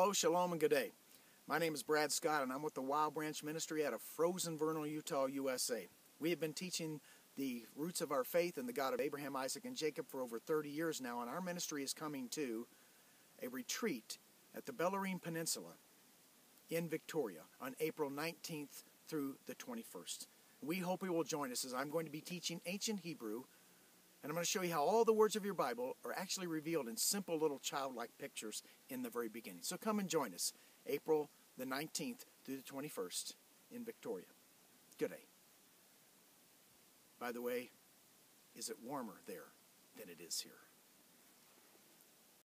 Hello, shalom, and good day. My name is Brad Scott, and I'm with the Wildbranch Ministry out of frozen Vernal, Utah, USA. We have been teaching the roots of our faith in the God of Abraham, Isaac, and Jacob for over 30 years now, and our ministry is coming to a retreat at the Bellarine Peninsula in Victoria on April 19th through the 21st. We hope you will join us as I'm going to be teaching ancient Hebrew, and I'm going to show you how all the words of your Bible are actually revealed in simple little childlike pictures in the very beginning. So come and join us April the 19th through the 21st in Victoria. Good day. By the way, is it warmer there than it is here?